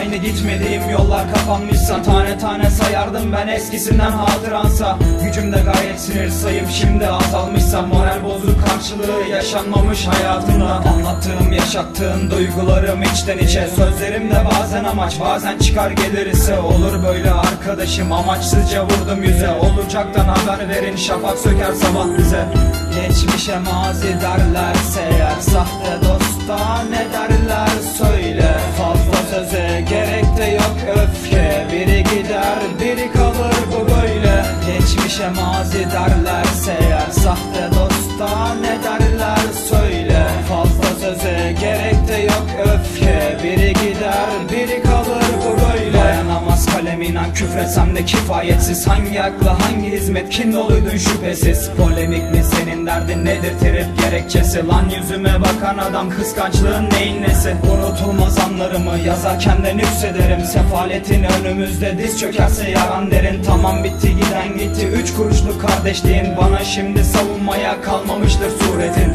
aynı, gitmediğim yollar kapanmışsa tane tane sayardım ben eskisinden hatıransa. Gücümde gayet sinir sayıp şimdi azalmışsa moral bozuk karşılığı yaşanmamış hayatımda. Anlattığım yaşattığım duygularım içten içe, sözlerimde bazen amaç bazen çıkar gelir ise. Olur böyle arkadaşım amaçsızca vurdum yüze, olacaktan haber verin şafak söker sabah bize. Geçmişe mazi derlerse eğer, sahte dosta ne derler söyle. Fazla söze gerek de yok öfke, biri gider biri kalır bu böyle. Geçmişe mazi derlerse eğer, sahte dosta ne derler söyle. Fazla söze gerek de yok öfke, biri gider biri kalır bu böyle. Dayanamaz kalem inan küfresem de kifayetsiz, hangi akla hangi hizmet kin doluydun şüphesiz. Polemik mi senin derdin nedir trip gerekçesi, lan yüzüme bakan adam kıskançlığın neyin nesi. Unutulmaz anlarımı yazarken de nüksederim, sefaletin önümüzde diz çökerse yaran derin. Tamam bitti giden gitti 3 kuruşluk kardeşliğin, bana şimdi savunmaya kalmamıştır suretin.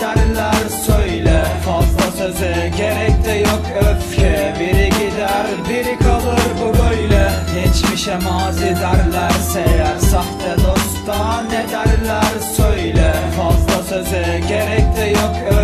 derler söyle. Fazla söze gerek de yok öfke, biri gider biri kalır bu böyle. Geçmişe mazi derlerse eğer, sahte dosta ne derler söyle. Fazla söze gerek de yok öfke,